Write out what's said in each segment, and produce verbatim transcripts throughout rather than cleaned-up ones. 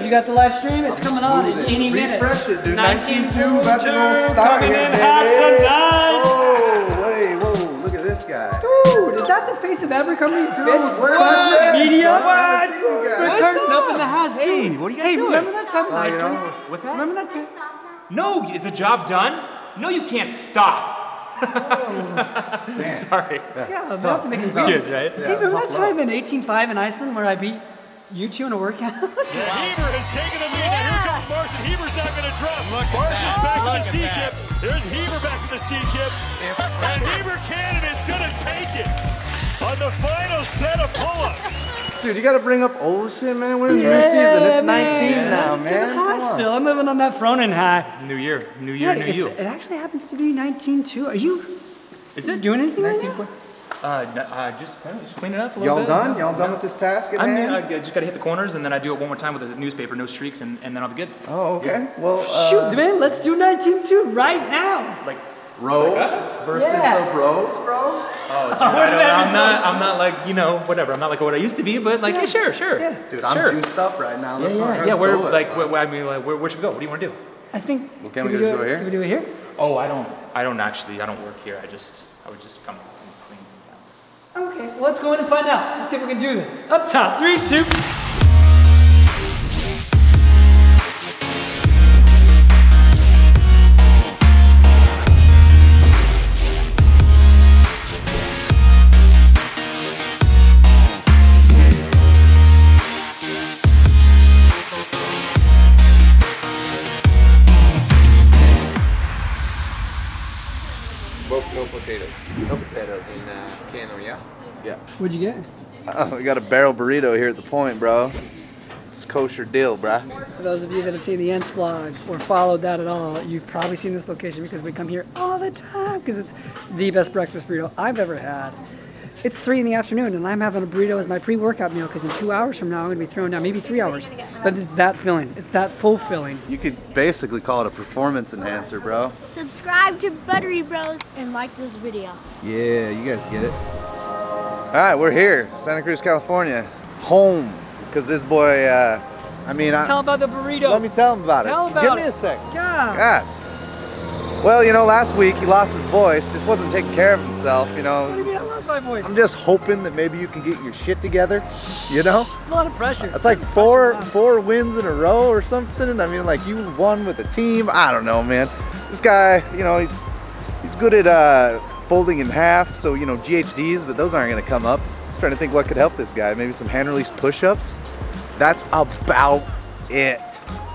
good. You got the live stream. It's coming on in any minute. Refresh it, dude. nineteen two coming in hot tonight. Oh, wait, whoa, look at this guy. Dude, is that the face of every company? Bitch, Cosmic Media. What? We're turning up in the house, dude. Hey, what are you guys doing? Hey, remember that time last time? What's that? Remember that time? No, is the job done? No, you can't stop. Oh, sorry. Yeah, yeah I'm about to make it kids, right? Yeah, hey, remember that time in eighteen five in Iceland where I beat you two in a workout? Heber has taken the lead. Yeah. Here comes Marston. Heber's not going to drop. Marston's back to the C kip. There's Heber back to the C kip. And Heber Cannon is going to take it on the final set of pull-ups. Dude, you gotta bring up old shit, man. Where's yeah, your season? It's nineteen man. now, I'm man. High still. I'm living on that Froning high. New year, new year, yeah, new you. It actually happens to be nineteen too. Are you? Is it doing anything nineteen right now? Uh, no, uh, just, uh, just clean it up a little Y'all done? Y'all done with this task at I hand? I mean, I just gotta hit the corners and then I do it one more time with a newspaper, no streaks, and, and then I'll be good. Oh, okay. Yeah. Well, uh, shoot, man, let's do nineteen too right now. Like. Rogue like versus yeah. the bros, bro. Oh, dude, I don't, I'm not, I'm not like, you know, whatever. I'm not like what I used to be, but like, yeah, yeah sure, sure. Yeah. Dude, I'm sure. juiced up right now. Let's yeah, yeah, yeah we're like, us, where, where, I mean, like, where, where should we go? What do you want to do? I think. Well, can, can we, we do, do it here? Can we do it here? Oh, I don't, I don't actually, I don't work here. I just, I would just come and clean some house. Okay, well, let's go in and find out. Let's see if we can do this. Up top, three, two. What'd you get? Oh, we got a barrel burrito here at the point, bro. It's kosher deal, bro. For those of you that have seen the Ents vlog or followed that at all, you've probably seen this location because we come here all the time because it's the best breakfast burrito I've ever had. It's three in the afternoon and I'm having a burrito as my pre-workout meal because in two hours from now I'm gonna be throwing down, maybe three hours. But it's that filling, it's that fulfilling. You could basically call it a performance enhancer, bro. Subscribe to Buttery Bros and like this video. Yeah, you guys get it. All right, we're here, Santa Cruz, California, home, because this boy, uh, I mean, I, tell him about the burrito. Let me tell him about tell it. About Give it. me a sec. Yeah. God. Well, you know, last week he lost his voice, just wasn't taking care of himself, you know. What do you mean? I lost my voice. I'm just hoping that maybe you can get your shit together, you know. A lot of pressure. It's like four, four wins in a row or something. I mean, like you won with a team. I don't know, man. This guy, you know, he's. He's good at uh, folding in half, so you know, G H Ds, but those aren't gonna come up. Just trying to think what could help this guy. Maybe some hand release push-ups. That's about it.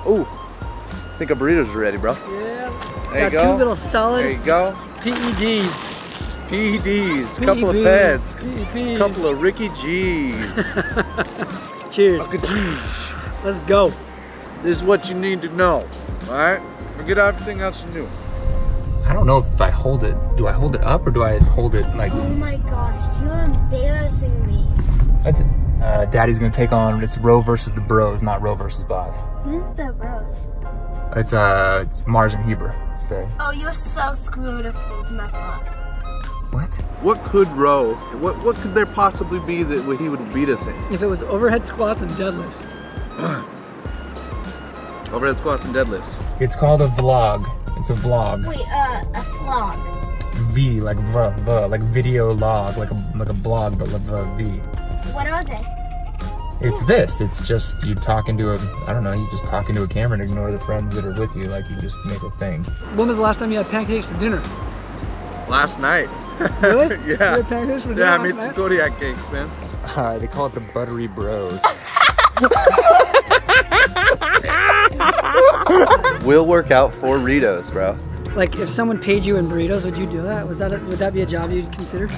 Ooh, I think our burritos are ready, bro. Yeah. There you go. Two little solid. There you go. P E Ds. P E Ds. A couple of beds. A couple of Ricky G's. Cheers. Let's go. This is what you need to know. All right. Forget everything else you knew. I don't know if I hold it. Do I hold it up or do I hold it like? Oh my gosh, you're embarrassing me. That's it. Uh, Daddy's gonna take on. It's Roe versus the Bros, not Roe versus Boz. Who's the Bros? It's uh, it's Mars and Heber. Okay. Oh, you're so screwed if it's mess ups. What? What could Roe? What what could there possibly be that he would beat us in? If it was overhead squats and deadlifts. Overhead squats and deadlifts. It's called a vlog. It's a vlog. Wait, uh, a vlog. V, like v, v, like video log, like a like a blog, but like v. What are they? It's yeah. this. It's just you talking to a, I don't know, you just talking to a camera and ignore the friends that are with you. Like you just make a thing. When was the last time you had pancakes for dinner? Last night. Really? Yeah. You had pancakes for dinner yeah, I made some Kodiak cakes, man. Uh, they call it the Buttery Bros. We'll work out for burritos, bro. Like, if someone paid you in burritos, would you do that? Was that a, would that be a job you'd consider?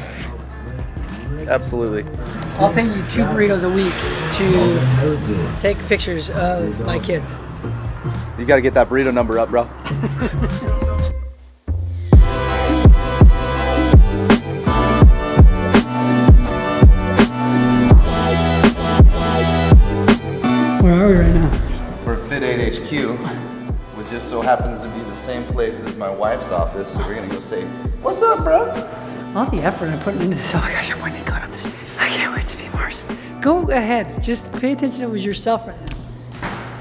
Absolutely. I'll pay you two burritos a week to take pictures of my kids. You gotta get that burrito number up, bro. Where are we right now? We're at Fit eight H Q, which just so happens to be the same place as my wife's office, so we're gonna go say, what's up, bro? All the effort I'm putting into this, oh my gosh, I'm winding going up the stairs. I can't wait to be Mars. Go ahead, just pay attention to yourself right now.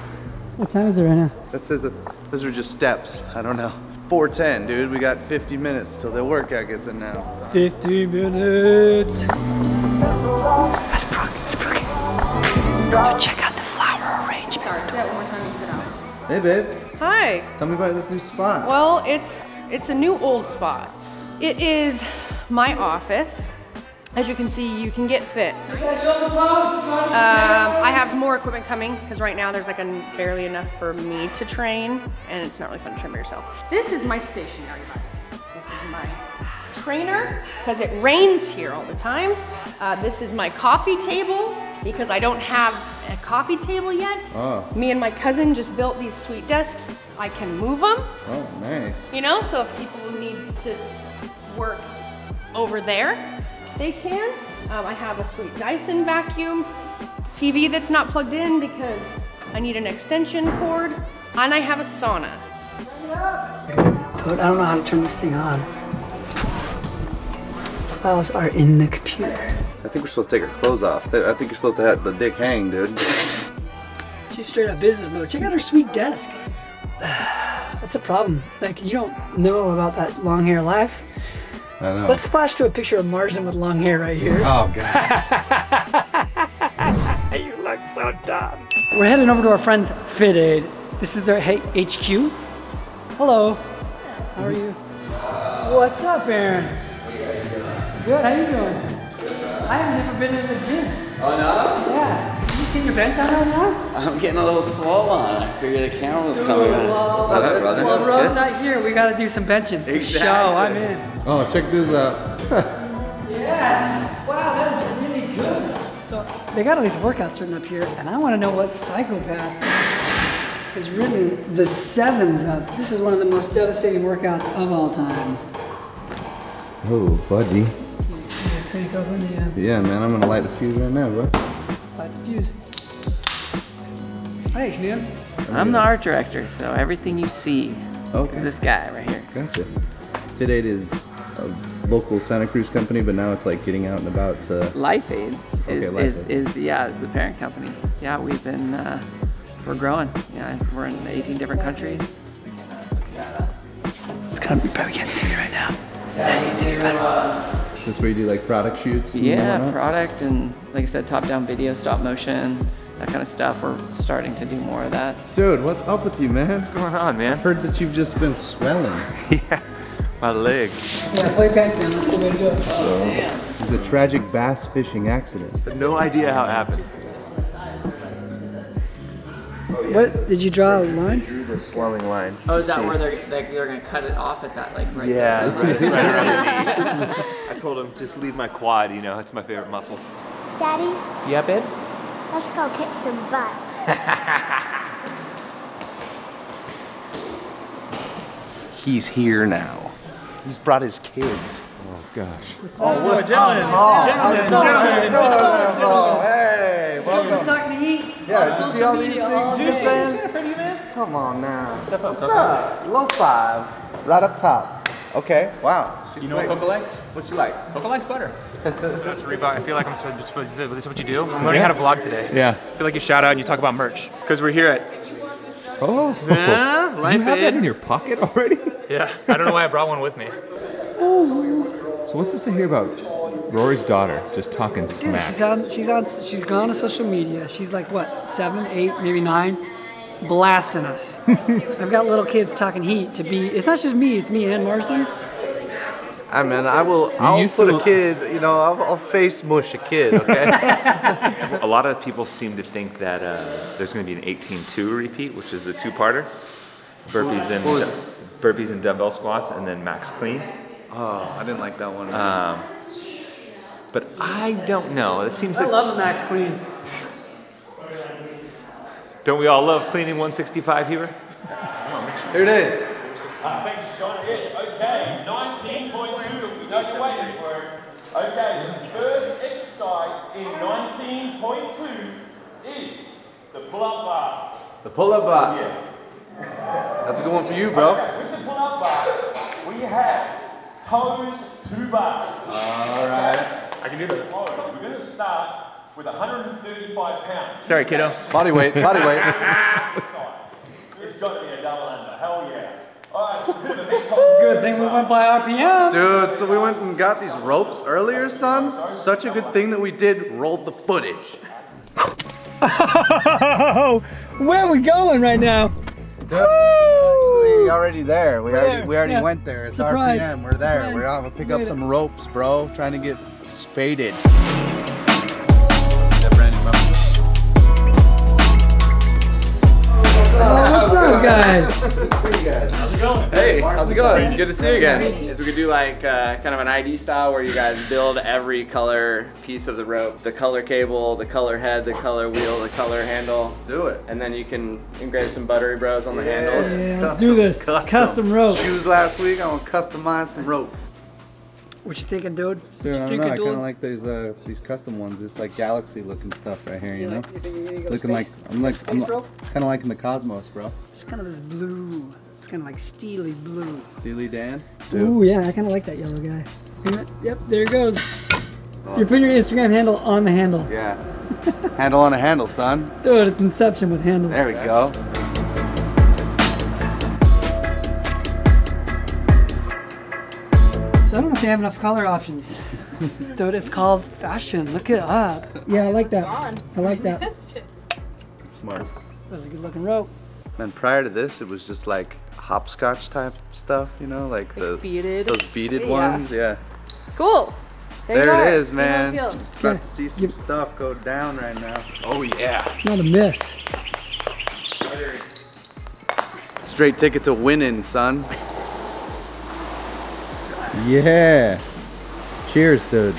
What time is it right now? That says that those are just steps. I don't know. four ten, dude. We got fifty minutes till the workout gets announced. So. fifty minutes. That's broken. It's broken. Go check out the flower arrangement. Sorry, say that one more time. You put it out. Hey, babe. Hi. Tell me about this new spot. Well, it's it's a new old spot. It is my office. As you can see, you can get fit. Um, I have more equipment coming because right now there's like a, barely enough for me to train, and it's not really fun to train by yourself. This is my stationary bike. This is my trainer because it rains here all the time. Uh, this is my coffee table because I don't have a coffee table yet. Oh. Me and my cousin just built these sweet desks. I can move them. Oh, nice. You know, so if people need to work over there, they can. Um, I have a sweet Dyson vacuum, T V that's not plugged in because I need an extension cord, and I have a sauna. Dude, I don't know how to turn this thing on. Files are in the computer. I think we're supposed to take our clothes off. I think you're supposed to have the dick hang, dude. She's straight up business mode. Check out her sweet desk. That's a problem. Like, you don't know about that long hair life. I know. Let's flash to a picture of Marston with long hair right here. Oh, God. You look so dumb. We're heading over to our friends, FitAid. This is their H Q. Hello. How are you? What's up, Aaron? Good, how you doing? I have never been in the gym. Oh, no? Yeah. Did you just get your bent on right now? I'm getting a little swole on. I figured the camera was coming on. What's up, brother? Well, Rogue's not here. We got to do some benching. Exactly. Show, I'm in. Oh, check this out. Yes! Wow, that is really good. So they got all these workouts written up here, and I want to know what psychopath is written the sevens up. This is one of the most devastating workouts of all time. Oh, buddy. Yeah, man, I'm gonna light the fuse right now, bro. Light the fuse. Thanks, man. I'm the art director, so everything you see okay. is this guy right here. Gotcha. FitAid is a local Santa Cruz company, but now it's like getting out and about to... LifeAid is, okay, Life is, is, yeah, is the parent company. Yeah, we've been, uh, we're growing. Yeah, we're in eighteen different countries. It's kind of, you probably can't see me right now. Yeah, you can see me better. This where you do like product shoots? And yeah, product and like I said, top-down video, stop motion, that kind of stuff. We're starting to do more of that. Dude, what's up with you, man? What's going on, man? I've heard that you've just been swelling. Yeah. My leg. Yeah, play fancy. Let's go do it. So, it was a tragic bass fishing accident. No idea how it happened. What did you draw a line? I drew the swelling line. Oh, is that where they're they're, they're gonna cut it off at that like right? Yeah, there, right, right around the knee. I told him just leave my quad. You know, it's my favorite muscle. Daddy. Yeah, babe. Let's go kick some butt. He's here now. He's brought his kids. Oh gosh. Oh, what's gentlemen, up? Gentlemen, oh, gentlemen, gentlemen, oh, hey, welcome. We've been talking to eat. Yeah, did you see all these things you're saying? Come on now. Step up. What's up? Low five, right up top. Okay, wow. You know what Cocoa likes? What you like? Cocoa likes butter. I feel like I'm supposed to, this is what you do. I'm learning how to vlog today. Yeah. I feel like you shout out and you talk about merch. Because we're here at... Oh, yeah, life you have aid. That in your pocket already? Yeah, I don't know why I brought one with me. Oh. So what's this to hear about Rory's daughter just talking Dude, smack? She's on, she's on, she's gone to social media. She's like what, seven, eight, maybe nine, blasting us. I've got little kids talking heat to be. It's not just me. It's me and Marston. I mean, I will. I'll put a kid. You know, I'll, I'll face mush a kid. Okay. A lot of people seem to think that uh, there's going to be an eighteen two repeat, which is the two-parter: burpees and burpees and dumbbell squats, and then max clean. Oh, I didn't like that one. Um, but I don't know. It seems. I like love a max clean. Don't we all love cleaning one sixty-five here? Here it is. Thanks, John. Okay, nineteen point two, we know you're waiting for it. Okay, first exercise in nineteen point two is the pull-up bar. The pull-up bar? Yeah. That's a good one for you, bro. Okay, with the pull-up bar, we have toes to bar. All right. I can do that. We're going to start with one hundred thirty-five pounds. Sorry, kiddo. Body weight, body weight. Good thing we went by R P M. Dude, so we went and got these ropes earlier, son. Such a good thing that we did roll the footage. Where are we going right now? We're already there. We already, we already yeah. went there. It's Surprise. R P M. We're there. Surprise. We're gonna pick up some ropes, bro. Trying to get spaded. Oh, what's up, guys? What's guys? How's it going? Hey, how's it going? Good to see you guys. Is we could do like uh, kind of an I D style where you guys build every color piece of the rope. The color cable, the color head, the color wheel, the color handle. Let's do it. And then you can engrave some Buttery Bros on the yeah, handles. Yeah, let's do this. Custom, custom rope. Shoes last week, I'm gonna customize some rope. What you thinking, dude? Dude, what you I don't know, I kind of like these uh, these custom ones. It's like galaxy looking stuff right here, you, you know? Like, you think you're gonna go looking space? like I'm like space, I'm kind of liking the cosmos, bro. It's kind of this blue. It's kind of like steely blue. Steely Dan. Ooh, yeah, I kind of like that yellow guy. Yep, there it goes. Oh, you're putting your Instagram handle on the handle. Yeah. Handle on a handle, son. Dude, it's Inception with handles. There we go. I don't know if they have enough color options. Dude, it's called fashion. Look it up. Yeah, I like that. I like that. Smart. That's a good looking rope. And prior to this, it was just like hopscotch type stuff, you know, like the beaded. those beaded yeah. ones. Yeah. Cool. There, there it is, man. Just about to see some Give. stuff go down right now. Oh yeah. Not a miss. Straight ticket to winning, son. Yeah. Cheers, dude.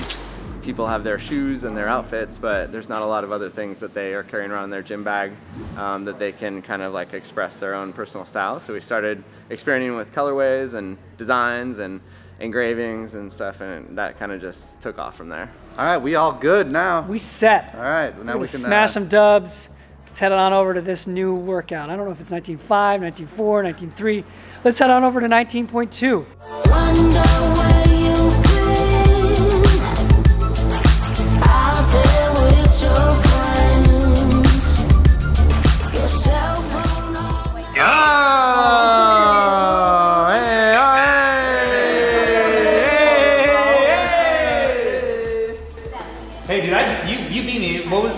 People have their shoes and their outfits, but there's not a lot of other things that they are carrying around in their gym bag um, that they can kind of like express their own personal style. So we started experimenting with colorways and designs and engravings and stuff, and that kind of just took off from there. All right, we all good now. We set. All right, well, now we can smash uh, some dubs. Let's head on over to this new workout. I don't know if it's nineteen point five, nineteen point four, nineteen point three. Let's head on over to nineteen point two.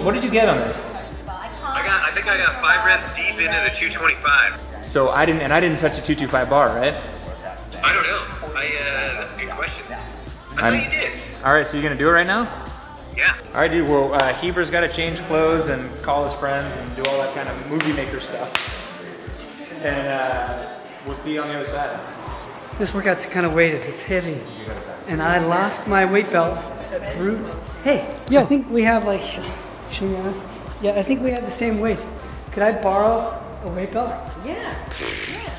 What did you get on this? I got, I think I got five reps deep into the two twenty-five. So I didn't, and I didn't touch the two twenty-five bar, right? I don't know. I, uh, that's a good question. I I'm, thought you did. All right, so you're gonna do it right now? Yeah. All right, dude. Well, uh, Heber's got to change clothes and call his friends and do all that kind of movie maker stuff. And uh, we'll see you on the other side. This workout's kind of weighted. It's heavy, and I lost my weight belt. Brute. Hey, yo. I think we have like. Yeah, I think we have the same waist. Could I borrow a weight belt? Yeah. yeah.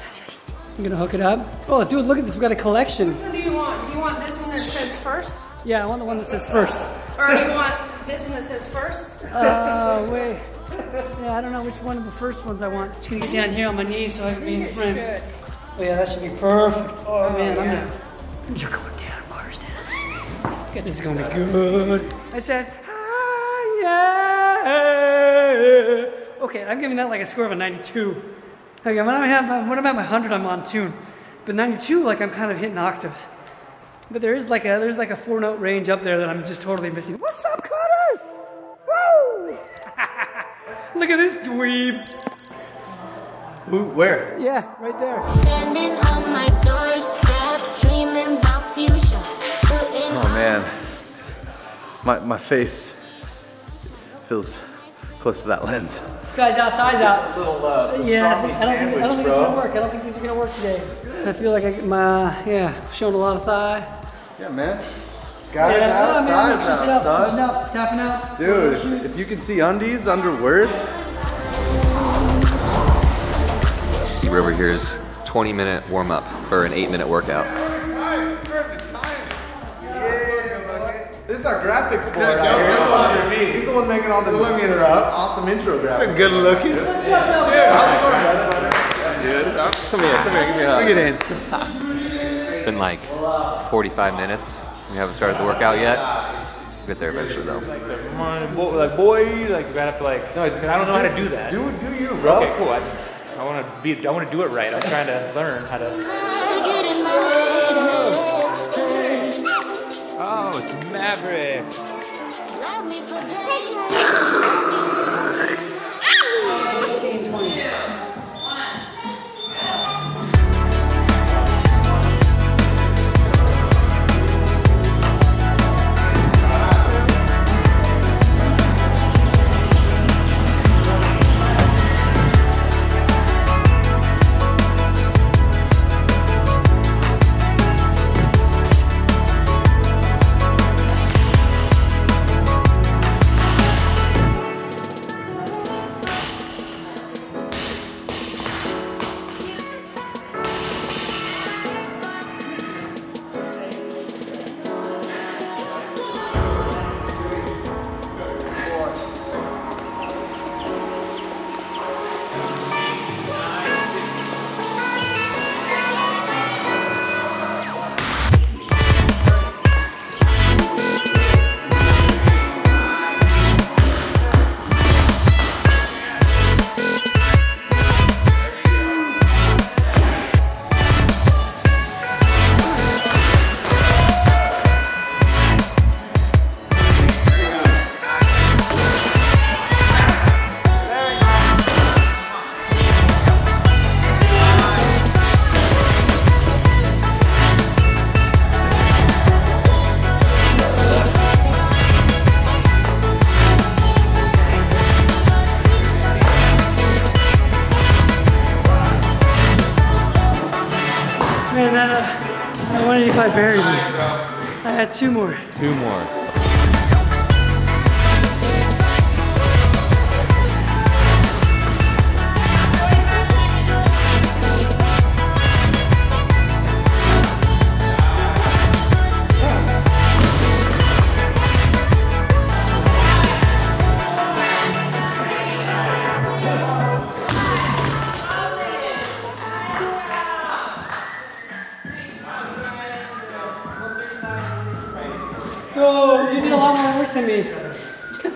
I'm gonna hook it up. Oh, dude, look at this. We got a collection. Which one do you want? Do you want this one that says first? Yeah, I want the one that says first. Or do you want this one that says first? Uh, wait. Yeah, I don't know which one of the first ones I want. I'm just gonna get down here on my knees so I can be in front. Oh yeah, that should be perfect. Oh, oh man, yeah. I'm gonna. You're going down, Marston. This is gonna be good. I said. Okay, I'm giving that like a score of a ninety-two. Okay, when I have, when I'm at my one hundred, I'm on tune. But ninety-two, like I'm kind of hitting octaves. But there is like a, there's like a four note range up there that I'm just totally missing. What's up, Connor? Woo! Look at this dweeb. Who, where? Yeah, right there. Standing on my doorstep, dreaming about future. Oh man, my, my face feels close to that lens. This guy's out, thighs out. Little, uh, yeah, I, think, sandwich, I don't think, I don't think it's gonna work. I don't think these are gonna work today. Good. I feel like I, my, yeah, showing a lot of thigh. Yeah, man. Sky's yeah, out, thighs man, out, out, son. Out, tapping out. Dude, if, if you can see undies under words. Heber over here is twenty minute warm up for an eight minute workout. This is our graphics board. No, don't no, bother me. He's the one making all the looking at awesome intro graphics. It's a good looking. Dude, how's it going? Dude, come here, come here, give me a hug. Bring it in. It's been like forty-five minutes. We haven't started the workout yet. We'll get there eventually though. Come on, boy, like boy, like you gotta have to like. No, I don't know how to do that. Do do you, bro? Okay, cool. I just I want to be. I want to do it right. I'm trying to learn how to. It's Maverick. Love me for days. fifteen, twenty. I buried me. I had two more. Two more.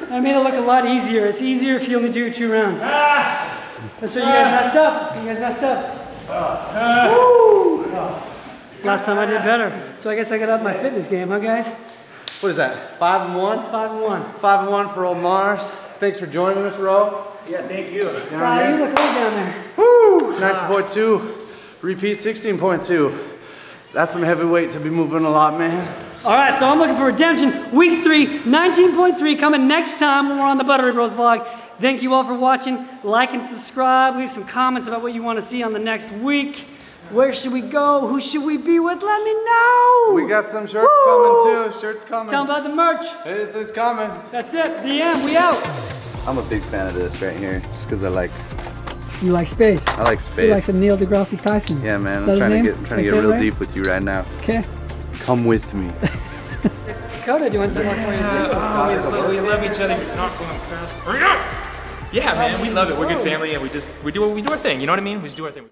I made it look a lot easier. It's easier if you only do two rounds. Ah, that's what you guys messed up. You guys messed up. Ah, woo. Ah. Last time I did better. So I guess I got up my fitness game, huh guys? What is that? Five and one? Five and one. Five and one for old Mars. Thanks for joining us, Roe. Yeah, thank you. Down wow, there. You look good down there. Woo! nineteen point two, repeat sixteen point two. That's some heavy weight to be moving a lot, man. All right, so I'm looking for redemption. Week three, nineteen point three, coming next time when we're on the Buttery Bros vlog. Thank you all for watching. Like and subscribe. Leave some comments about what you want to see on the next week. Where should we go? Who should we be with? Let me know. We got some shirts Woo! coming too. Shirts coming. Tell them about the merch. It's, it's coming. That's it. The end. We out. I'm a big fan of this right here just because I like... You like space. I like space. You like some Neil deGrasse Tyson. Yeah, man. I'm trying to get, I'm trying to get real right? deep with you right now. Okay. Come with me. Dakota doing some work for you too. We love each other. You're not going fast. Hurry up! Yeah, man, we love it. We're good family, and we just we do we do our thing. You know what I mean? We just do our thing.